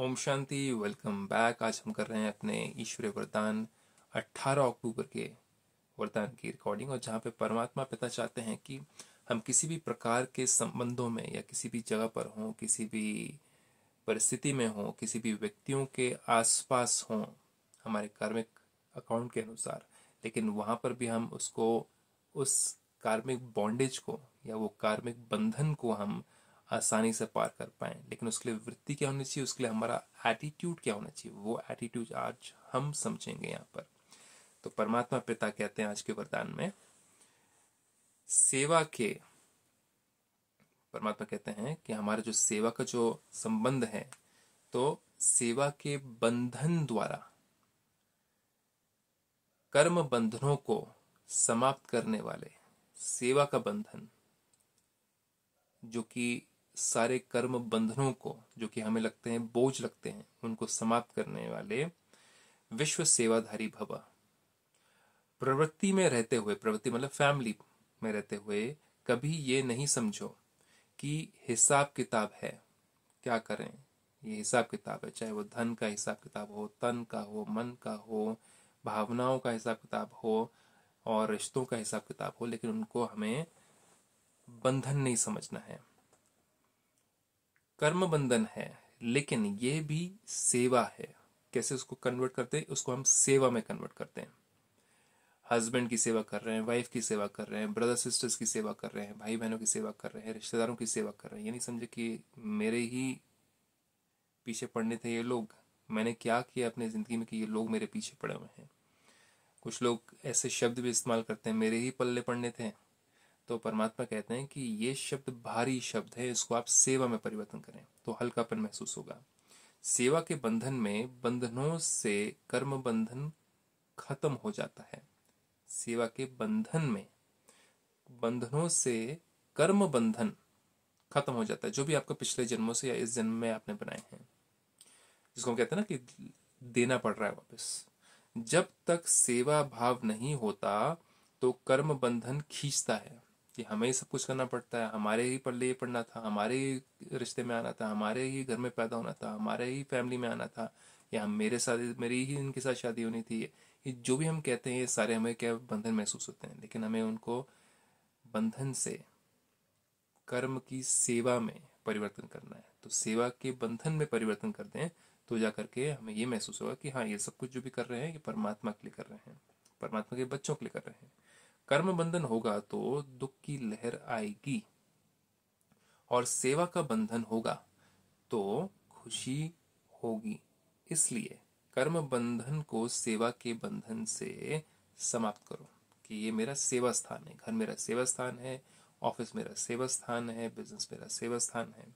Om Shanti. Welcome back. आज हम कर रहे हैं अपने ईश्वरीय वरदान 18 अक्टूबर के वरदान की रिकॉर्डिंग, और जहाँ पे परमात्मा पिता चाहते हैं कि हम किसी भी प्रकार के संबंधों में या किसी भी जगह पर हों, किसी भी परिस्थिति में हों, किसी भी व्यक्तियों के आसपास हों हमारे कार्मिक अकाउंट के अनुसार, लेकिन वहाँ पर भी हम उसको, उस कार्मिक बॉन्डेज को या वो कार्मिक बंधन को हम आसानी से पार कर पाएँ। लेकिन उसके लिए वृत्ति क्या होनी चाहिए, उसके लिए हमारा एटीट्यूड क्या होना चाहिए, वो एटीट्यूड आज हम समझेंगे यहाँ पर। तो परमात्मा पिता कहते हैं आज के वरदान में, सेवा के, परमात्मा कहते हैं कि हमारा जो सेवा का जो संबंध है, तो सेवा के बंधन द्वारा कर्म बंधनों को समाप्त करने वाले, सेवा का बंधन जो कि सारे कर्म बंधनों को जो कि हमें लगते हैं बोझ लगते हैं, उनको समाप्त करने वाले विश्व सेवाधारी भव, प्रवृत्ति में रहते हुए, प्रवृत्ति मतलब फैमिली में रहते हुए कभी ये नहीं समझो कि हिसाब किताब है, क्या करें ये हिसाब किताब है, चाहे वो धन का हिसाब किताब हो, तन का हो, मन का हो, भावनाओं का हिसाब किताब हो और रिश्तों का हिसाब किताब हो, लेकिन उनको हमें बंधन नहीं समझना है। कर्म बंधन है, लेकिन ये भी सेवा है। कैसे उसको कन्वर्ट करते हैं, उसको हम सेवा में कन्वर्ट करते हैं। हस्बैंड की सेवा कर रहे हैं, वाइफ की सेवा कर रहे हैं, ब्रदर सिस्टर्स की सेवा कर रहे हैं, भाई बहनों की सेवा कर रहे हैं, रिश्तेदारों की सेवा कर रहे हैं। ये नहीं समझे कि मेरे ही पीछे पड़ने थे ये लोग, मैंने क्या किया अपने ज़िंदगी में कि ये लोग मेरे पीछे पड़े हुए हैं। कुछ लोग ऐसे शब्द भी इस्तेमाल करते हैं, मेरे ही पल्ले पड़ने थे। तो परमात्मा कहते हैं कि ये शब्द भारी शब्द है, इसको आप सेवा में परिवर्तन करें तो हल्कापन महसूस होगा। सेवा के बंधन में, बंधनों से कर्म बंधन खत्म हो जाता है। सेवा के बंधन में, बंधनों से कर्म बंधन खत्म हो जाता है, जो भी आपको पिछले जन्मों से या इस जन्म में आपने बनाए हैं, जिसको हम कहते हैं ना कि देना पड़ रहा है वापस। जब तक सेवा भाव नहीं होता तो कर्म बंधन खींचता है कि हमें ही सब कुछ करना पड़ता है, हमारे ही पल्ले ये पड़ना था, हमारे ही रिश्ते में आना था, हमारे ही घर में पैदा होना था, हमारे ही फैमिली में आना था, या मेरे साथ, मेरी ही इनके साथ शादी होनी थी। ये जो भी हम कहते हैं ये सारे हमें क्या बंधन महसूस होते हैं, लेकिन हमें उनको बंधन से कर्म की सेवा में परिवर्तन करना है। तो सेवा के बंधन में परिवर्तन कर दें तो जा करके हमें ये महसूस होगा कि हाँ, ये सब कुछ जो भी कर रहे हैं ये परमात्मा के लिए कर रहे हैं, परमात्मा के बच्चों के लिए कर रहे हैं। कर्म बंधन होगा तो दुख की लहर आएगी, और सेवा का बंधन होगा तो खुशी होगी। इसलिए कर्म बंधन को सेवा के बंधन से समाप्त करो कि ये मेरा सेवा स्थान है, घर मेरा सेवा स्थान है, ऑफिस मेरा सेवा स्थान है, बिजनेस मेरा सेवा स्थान है।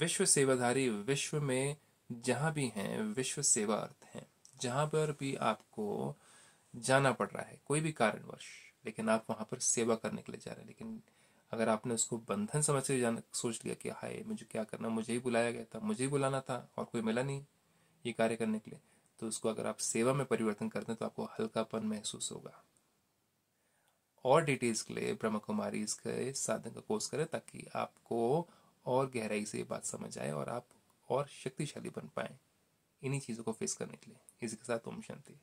विश्व सेवाधारी, विश्व में जहाँ भी हैं विश्व सेवा अर्थ हैं, जहाँ पर भी आपको जाना पड़ रहा है कोई भी कारणवश, लेकिन आप वहाँ पर सेवा करने के लिए जा रहे हैं। लेकिन अगर आपने उसको बंधन समझ के जाना, सोच लिया कि हाय मुझे क्या करना, मुझे ही बुलाया गया था, मुझे ही बुलाना था और कोई मिला नहीं ये कार्य करने के लिए, तो उसको अगर आप सेवा में परिवर्तन करते हैं तो आपको हल्कापन महसूस होगा। और डिटेल्स के लिए ब्रह्मा कुमारी इसके साधन का कोर्स करें, ताकि आपको और गहराई से ये बात समझ आए और आप और शक्तिशाली बन पाएँ इन्हीं चीज़ों को फेस करने के लिए। इसी के साथ ओम शांति।